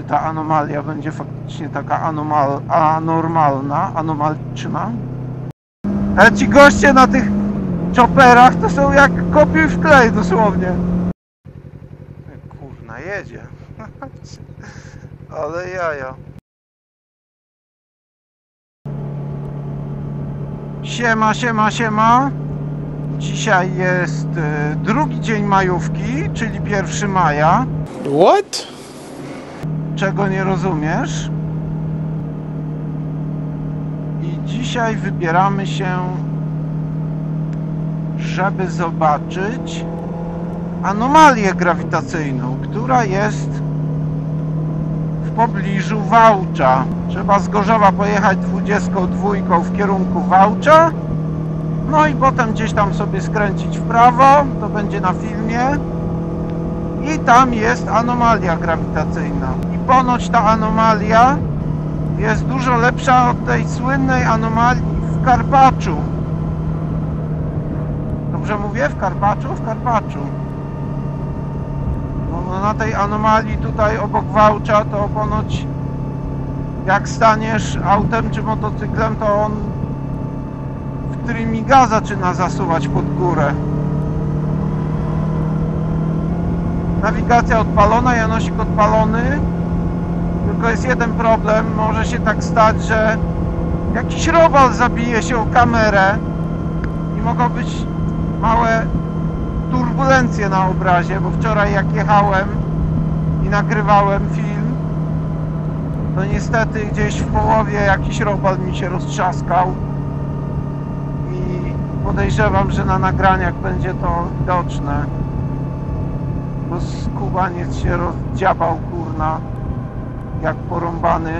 czy ta anomalia będzie faktycznie taka anormalna, anomaliczna. Ale ci goście na tych chopperach to są jak kopiuj w klej dosłownie. Kurna, jedzie. Ale jaja. Siema, siema, siema. Dzisiaj jest drugi dzień majówki, czyli 1 maja. What? Czego nie rozumiesz? I dzisiaj wybieramy się, żeby zobaczyć anomalię grawitacyjną, która jest w pobliżu Wałcza. Trzeba z Gorzowa pojechać 22 w kierunku Wałcza. No i potem gdzieś tam sobie skręcić w prawo, to będzie na filmie. I tam jest anomalia grawitacyjna. I ponoć ta anomalia jest dużo lepsza od tej słynnej anomalii w Karpaczu. Dobrze mówię? W Karpaczu? W Karpaczu. No, na tej anomalii tutaj obok Wałcza to ponoć jak staniesz autem czy motocyklem, to on miga zaczyna zasuwać pod górę. Nawigacja odpalona, Janosik odpalony. Tylko jest jeden problem. Może się tak stać, że jakiś robal zabije się o kamerę i mogą być małe turbulencje na obrazie, bo wczoraj jak jechałem i nagrywałem film, to niestety gdzieś w połowie jakiś robal mi się roztrzaskał. Podejrzewam, że na nagraniach będzie to widoczne, bo skubaniec się rozdziabał, kurna, jak porąbany.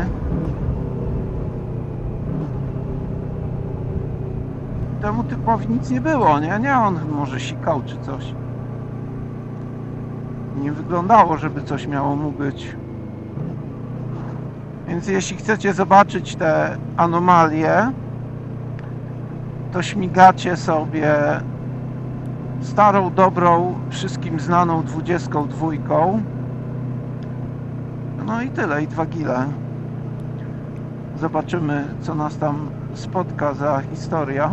Temu typowi nic nie było, nie? Nie, on może sikał czy coś. Nie wyglądało, żeby coś miało mu być. Więc jeśli chcecie zobaczyć te anomalie, to śmigacie sobie starą, dobrą, wszystkim znaną 22. No i tyle, i 2 kile. Zobaczymy, co nas tam spotka za historia.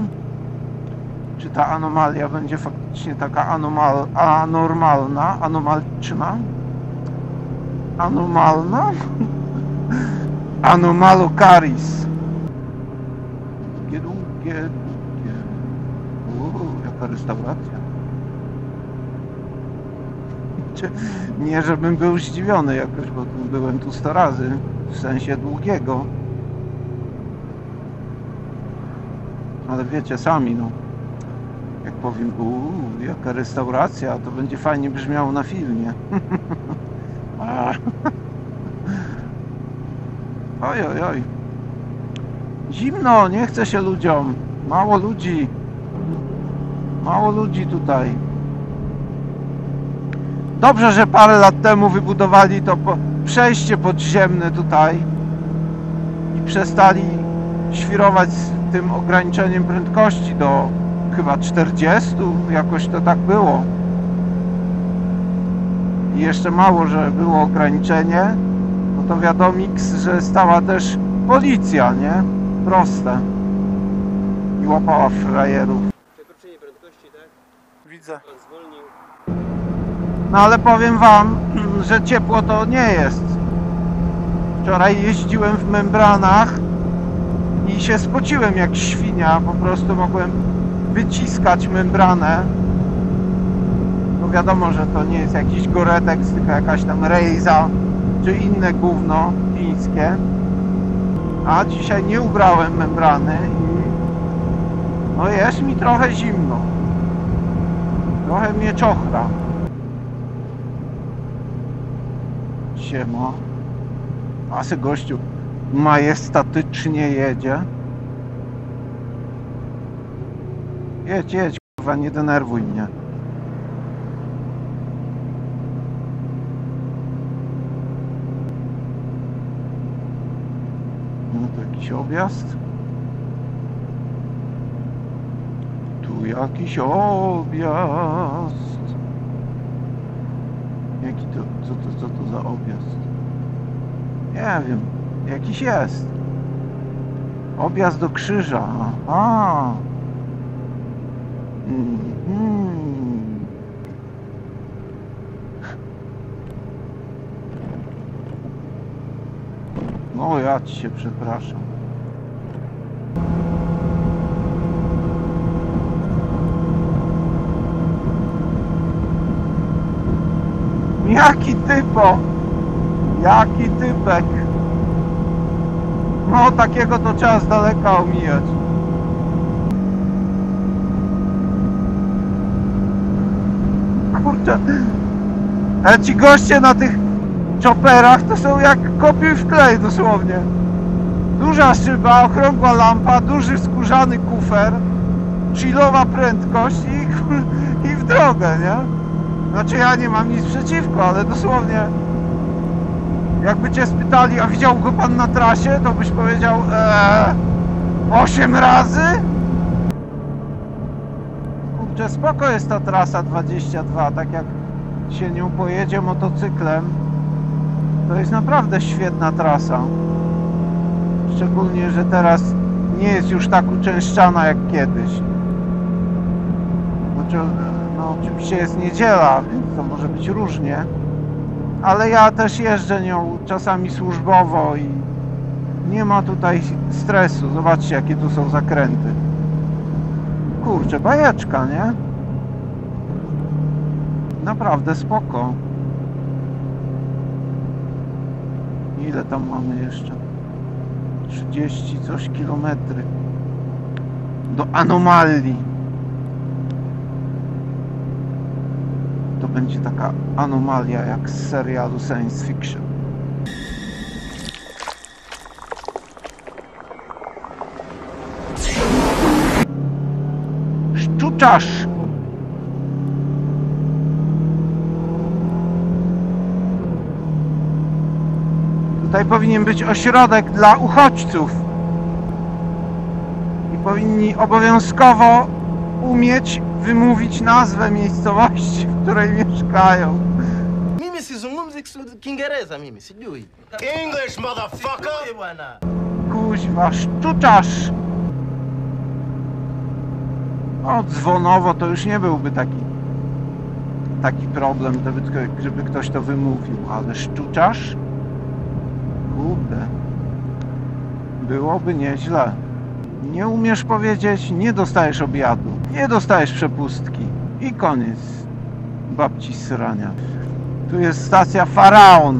Czy ta anomalia będzie faktycznie taka anormalna, anomaliczna? Anomalna? Anomalocaris. Restauracja. Nie, żebym był zdziwiony jakoś, bo byłem tu 100 razy, w sensie długiego. Ale wiecie sami, no, jak powiem, jaka restauracja, to będzie fajnie brzmiało na filmie. Oj, oj, oj. Zimno, nie chce się ludziom. Mało ludzi. Mało ludzi tutaj. Dobrze, że parę lat temu wybudowali to przejście podziemne tutaj i przestali świrować z tym ograniczeniem prędkości do chyba 40, jakoś to tak było. I jeszcze mało, że było ograniczenie, no to wiadomo, że stała też policja, nie? Proste. I łapała frajerów. Widzę. No ale powiem wam, że ciepło to nie jest. Wczoraj jeździłem w membranach i się spociłem jak świnia. Po prostu mogłem wyciskać membranę. No wiadomo, że to nie jest jakiś goretex, tylko jakaś tam rejza czy inne gówno chińskie. A dzisiaj nie ubrałem membrany i no jest mi trochę zimno. Trochę mnie czochra. Siema. A se gościu majestatycznie jedzie. Jedź, jedź, kurwa, nie denerwuj mnie. No to jakiś objazd. Jakiś objazd. Jaki to, co to za objazd? Nie wiem, jakiś jest. Objazd do krzyża. Aha. No ja ci się przepraszam. Jaki typo! Jaki typek! No takiego to trzeba z daleka omijać. Kurczę! Ale ci goście na tych czoperach to są jak kopiuj w klej dosłownie. Duża szyba, okrągła lampa, duży skórzany kufer, chillowa prędkość i w drogę, nie? Znaczy ja nie mam nic przeciwko, ale dosłownie jakby cię spytali, a widział go pan na trasie, to byś powiedział 8 razy? Kurczę, spoko jest ta trasa 22, tak jak się nią pojedzie motocyklem, to jest naprawdę świetna trasa. Szczególnie, że teraz nie jest już tak uczęszczana jak kiedyś. Znaczy, oczywiście jest niedziela, więc to może być różnie, ale ja też jeżdżę nią czasami służbowo i nie ma tutaj stresu. Zobaczcie, jakie tu są zakręty. Kurczę, bajeczka, nie? Naprawdę spoko. Ile tam mamy jeszcze? 30 coś kilometry do anomalii. Będzie taka anomalia jak z serialu science fiction. Szczuczasz! Tutaj powinien być ośrodek dla uchodźców i powinni obowiązkowo umieć wymówić nazwę miejscowości, w której mieszkają. Mimis is music Kingereza, mimis. English, motherfucker! Kuźwa, szczuczasz! O, dzwonowo to już nie byłby taki problem, żeby ktoś to wymówił, ale szczuczasz? Kurde. Byłoby nieźle. Nie umiesz powiedzieć, nie dostajesz obiadu, nie dostajesz przepustki i koniec babci srania. Tu jest stacja Faraon.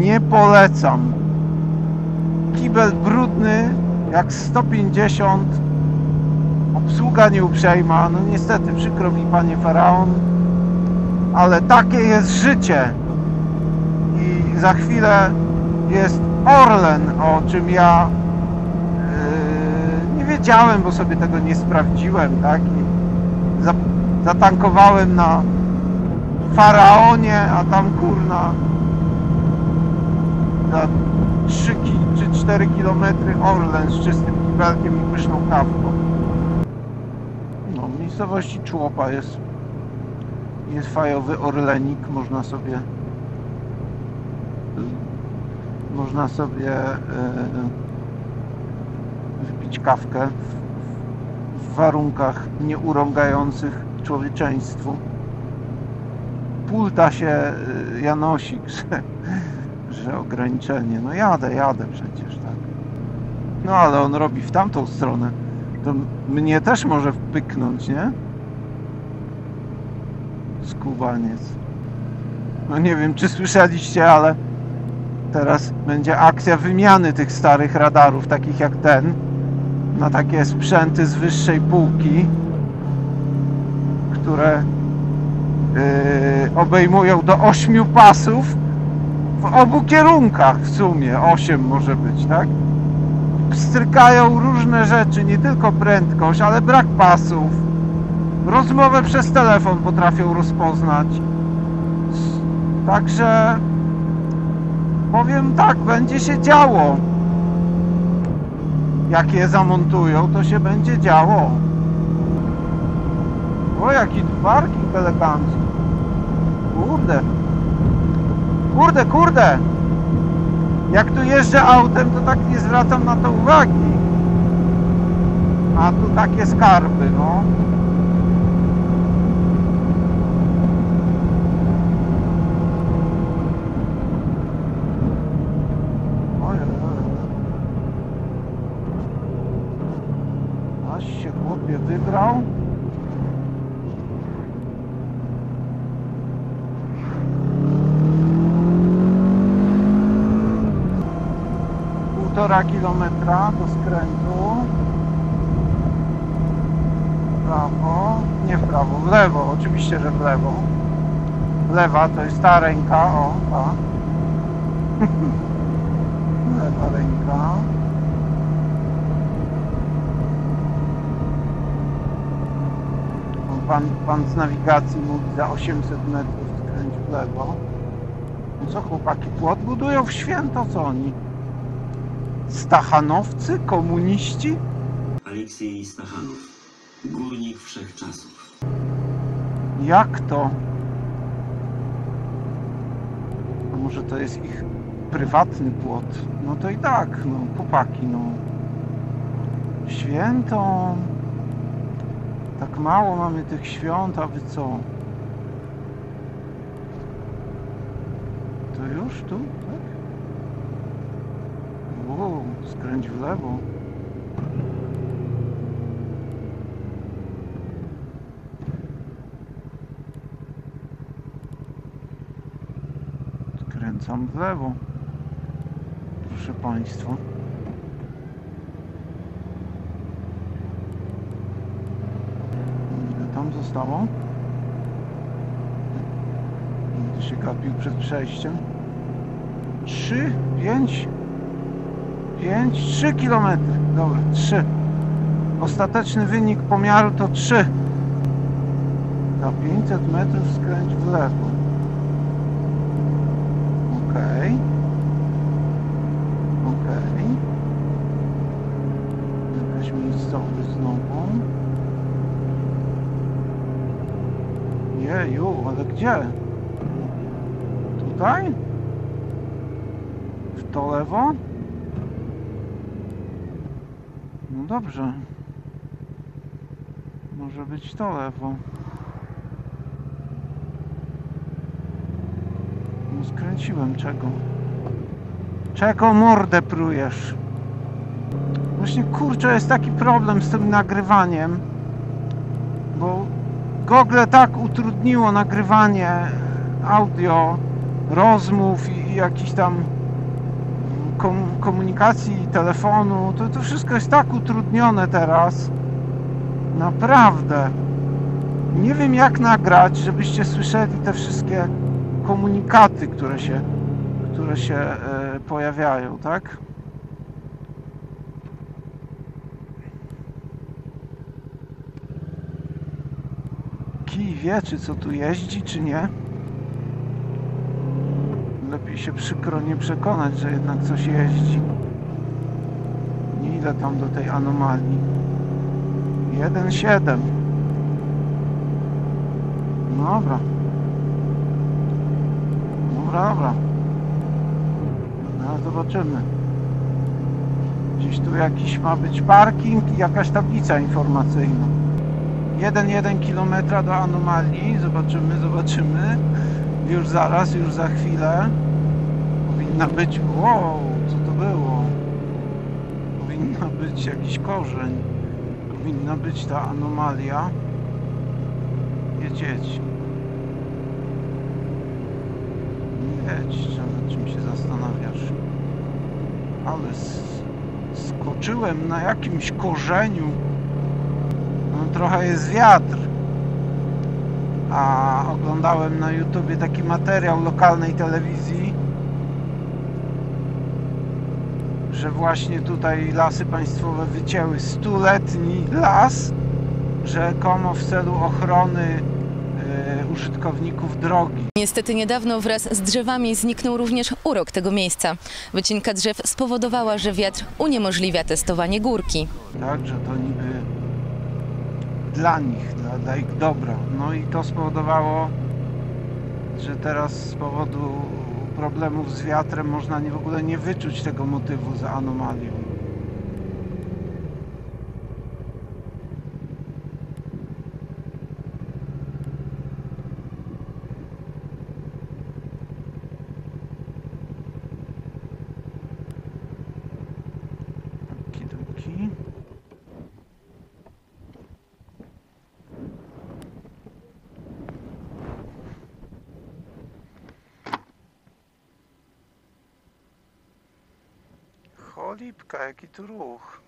Nie polecam. Kibel brudny jak 150, obsługa nieuprzejma. No niestety, przykro mi panie Faraon, ale takie jest życie. I za chwilę jest Orlen, o czym ja nie wiedziałem, bo sobie tego nie sprawdziłem, tak? I zatankowałem na Faraonie, a tam kurna za 3 czy 4 km Orlen z czystym kibelkiem i pyszną kawką. No, w miejscowości Człopa jest fajowy orlenik, można sobie wypić kawkę w warunkach nieurągających człowieczeństwu. Pulta się Janosik, że ograniczenie. No jadę przecież, tak. No ale on robi w tamtą stronę. To mnie też może wpyknąć, nie? Skubaniec. No nie wiem, czy słyszeliście, ale teraz będzie akcja wymiany tych starych radarów, takich jak ten, na takie sprzęty z wyższej półki, które obejmują do 8 pasów w obu kierunkach, w sumie 8 może być, tak? Pstrykają różne rzeczy, nie tylko prędkość, ale brak pasów, rozmowę przez telefon potrafią rozpoznać, także powiem tak, będzie się działo. Jak je zamontują, to się będzie działo. O, jaki parking elegancki. Kurde. Kurde! Jak tu jeżdżę autem, to tak nie zwracam na to uwagi. A tu takie skarby, no. Aż się chłopie wybrał. Półtora kilometra do skrętu. Prawo, nie w prawo, w lewo, oczywiście, że w lewo. Lewa to jest ta ręka, o, ta. Lewa ręka. Pan z nawigacji mówi za 800 metrów skręć w lewo. No co chłopaki, płot budują w święto, co oni? Stachanowcy? Komuniści? Aleksiej Stachanow, górnik wszechczasów. Jak to? A może to jest ich prywatny płot? No to i tak, no chłopaki, no. Święto. Tak mało mamy tych świąt, a wy co? To już tu, tak? Wow, skręć w lewo. Skręcam w lewo. Proszę państwa. Zostało. Będę się gapił przed przejściem. 3 km. Dobra, 3. Ostateczny wynik pomiaru to 3. Na 500 metrów skręć w lewo. Okej. Jakaś miejscowość znowu. Jeju, ale gdzie? Tutaj? W to lewo? No dobrze. Może być to lewo. No skręciłem czego? Czego mordę prujesz? Właśnie kurczę, jest taki problem z tym nagrywaniem. Bo Google tak utrudniło nagrywanie audio, rozmów i jakichś tam komunikacji, telefonu. To wszystko jest tak utrudnione teraz. Naprawdę. Nie wiem jak nagrać, żebyście słyszeli te wszystkie komunikaty, które się pojawiają, tak? I wie, czy co tu jeździ, czy nie. Lepiej się przykro nie przekonać, że jednak coś jeździ. Nie idę tam do tej anomalii. 1,7. Dobra. No, zobaczymy. Gdzieś tu jakiś ma być parking i jakaś tablica informacyjna. 1,1 km do anomalii. Zobaczymy. Już za chwilę. Powinna być... Wow, co to było? Powinna być jakiś korzeń. Powinna być ta anomalia. Jedź, nad czym się zastanawiasz. Ale skoczyłem na jakimś korzeniu. Trochę jest wiatr, a oglądałem na YouTubie taki materiał lokalnej telewizji, że właśnie tutaj Lasy Państwowe wycięły 100-letni las, rzekomo w celu ochrony użytkowników drogi. Niestety niedawno wraz z drzewami zniknął również urok tego miejsca. Wycinka drzew spowodowała, że wiatr uniemożliwia testowanie górki. Także to niby dla nich, dla ich dobra. No i to spowodowało, że teraz z powodu problemów z wiatrem można w ogóle nie wyczuć tego motywu za anomalią. Lipka, jaki tu ruch.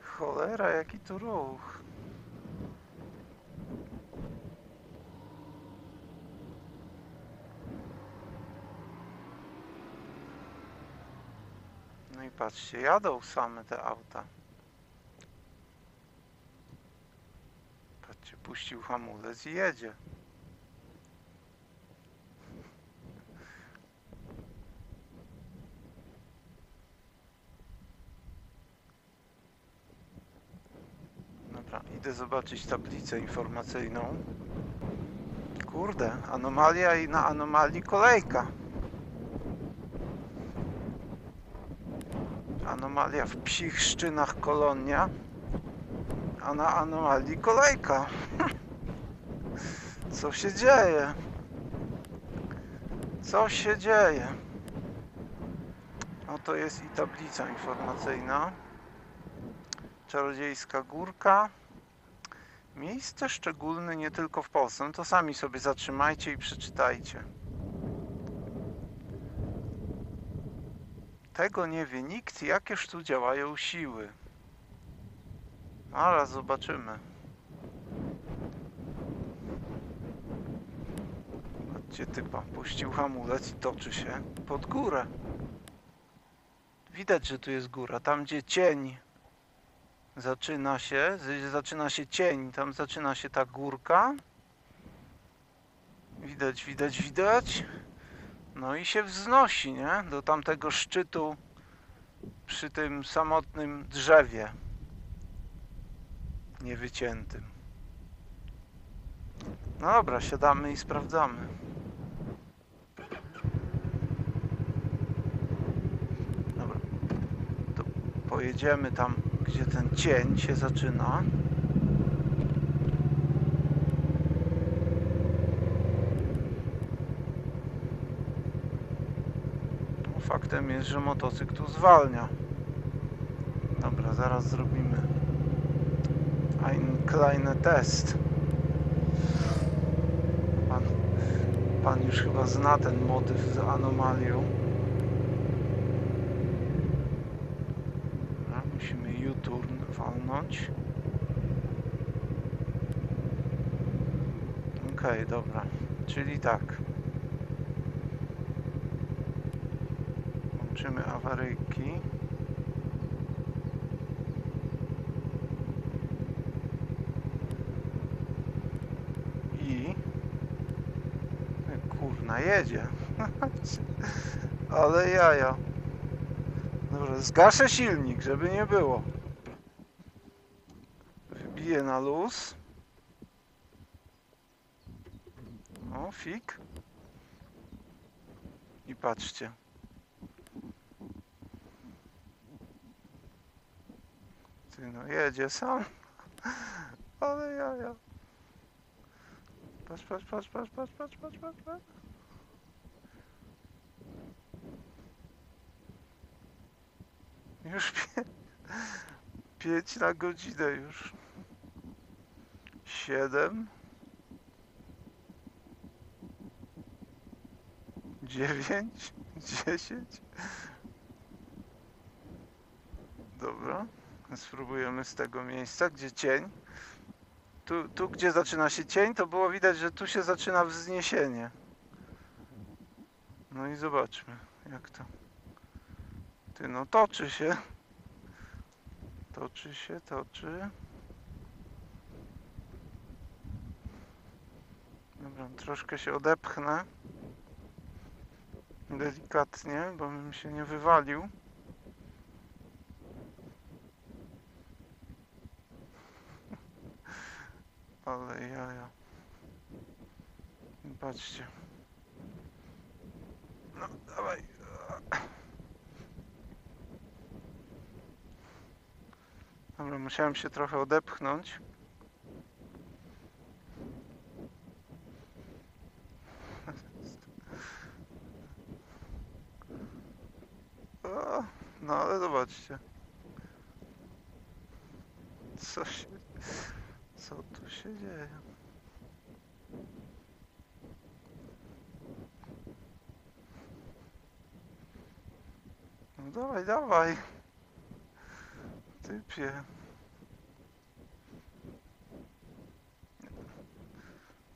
Cholera, jaki tu ruch. Patrzcie, jadą same te auta. Patrzcie, puścił hamulec i jedzie. Dobra, idę zobaczyć tablicę informacyjną. Kurde, anomalia i na anomalii kolejka. Anomalia w psich szczynach kolonia, a na anomalii kolejka. Co się dzieje? Co się dzieje? Oto jest i tablica informacyjna. Czarodziejska Górka. Miejsce szczególne nie tylko w Polsce. No to sami sobie zatrzymajcie i przeczytajcie. Tego nie wie nikt, jakież tu działają siły. Zaraz zobaczymy. Patrzcie, typa puścił hamulec i toczy się pod górę. Widać, że tu jest góra. Tam, gdzie cień zaczyna się cień, tam zaczyna się ta górka. Widać, widać, widać. No i się wznosi, nie? Do tamtego szczytu przy tym samotnym drzewie niewyciętym. No dobra, siadamy i sprawdzamy. Dobra, to pojedziemy tam, gdzie ten cień się zaczyna. Faktem jest, że motocykl tu zwalnia. Dobra, zaraz zrobimy einen kleinen test. Pan już chyba zna ten motyw z anomalią. Dobra, musimy U-turn walnąć. Okej, dobra, czyli tak. Zobaczymy awaryjki. I... kurna, jedzie. Ale jaja. Dobra, zgaszę silnik, żeby nie było. Wybiję na luz. O, fik. I patrzcie. No jedzie sam, ale ja. Patrz, patrz, patrz, patrz, patrz, patrz, patrz, patrz, patrz. Już 5 na godzinę już. 7. 9. 10. Dobra. Spróbujemy z tego miejsca, gdzie cień. Tu, gdzie zaczyna się cień, to było widać, że tu się zaczyna wzniesienie. No i zobaczmy, jak to... Ty, no toczy się. Toczy się, toczy. Troszkę się odepchnę delikatnie, bo bym się nie wywalił. Ale jaja. Patrzcie. No, dawaj. Dobra, musiałem się trochę odepchnąć. No ale zobaczcie. Co tu się dzieje? No dawaj, dawaj. Typie.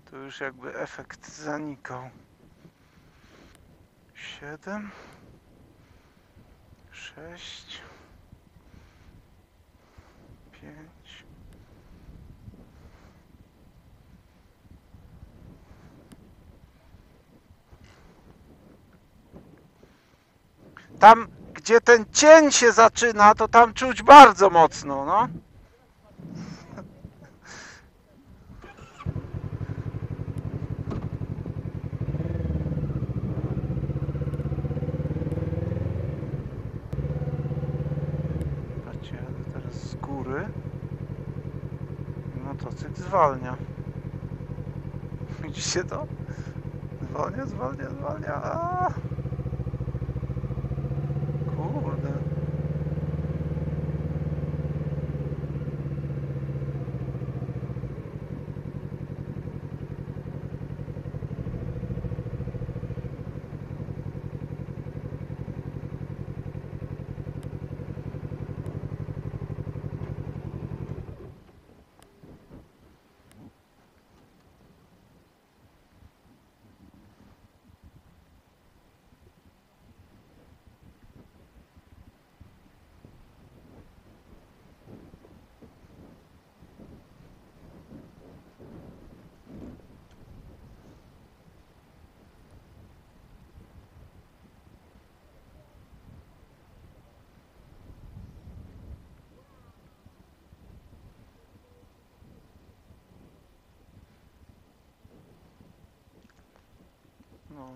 Tu już jakby efekt zanikał. 7. 6. 5. Tam, gdzie ten cień się zaczyna, to tam czuć bardzo mocno, no. Patrzcie, jadę teraz z góry. Motocykl zwalnia. Widzicie to? Zwalnia, zwalnia, zwalnia. Aaaa. No.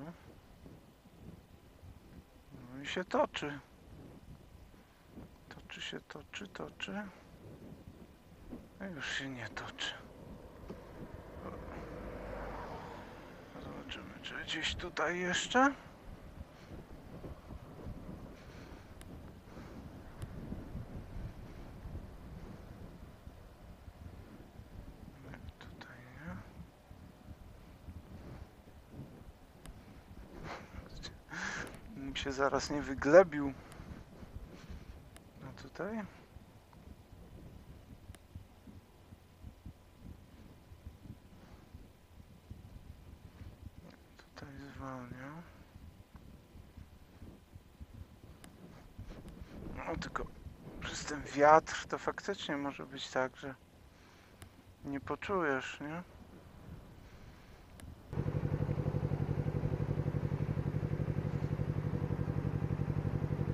No i się toczy. Toczy się, toczy, toczy. A już się nie toczy. Zobaczymy, czy gdzieś tutaj jeszcze. Się zaraz nie wyglebił. No tutaj. Tutaj zwalnia. No tylko przez ten wiatr to faktycznie może być tak, że nie poczujesz, nie?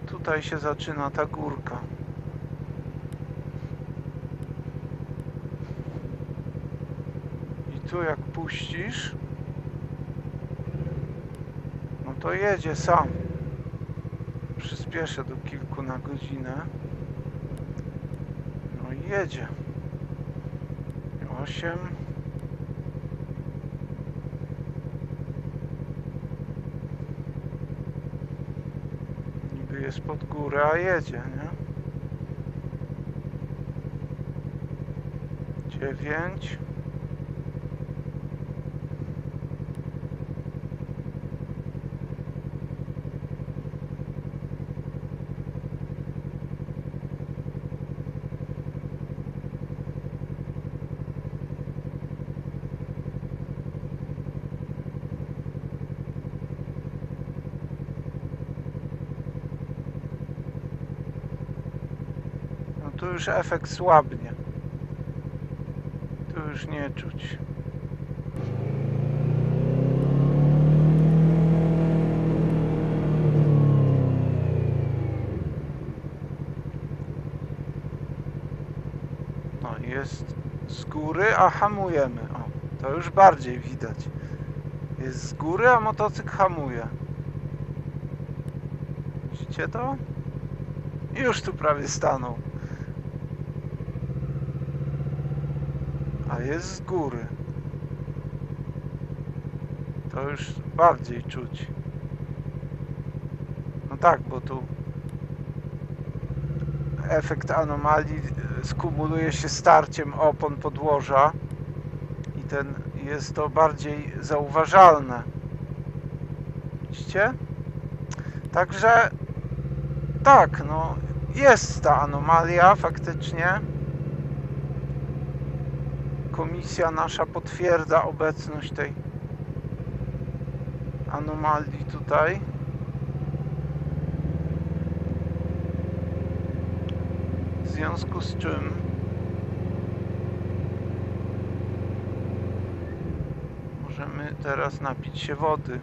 Tutaj się zaczyna ta górka. I tu jak puścisz, no to jedzie sam. Przyspieszę do kilku na godzinę. No i jedzie. 8. 8. Jest pod górę, a jedzie, nie? 9. 10. Już efekt słabnie. Tu już nie czuć. jest z góry, a hamujemy. O, to już bardziej widać. Jest z góry, a motocykl hamuje. Widzicie to? Już tu prawie stanął. A jest z góry. To już bardziej czuć. No tak, bo tu efekt anomalii skumuluje się starciem opon podłoża i ten jest to bardziej zauważalne. Widzicie? Także tak, no jest ta anomalia faktycznie. Komisja nasza potwierdza obecność tej anomalii tutaj. W związku z czym możemy teraz napić się wody.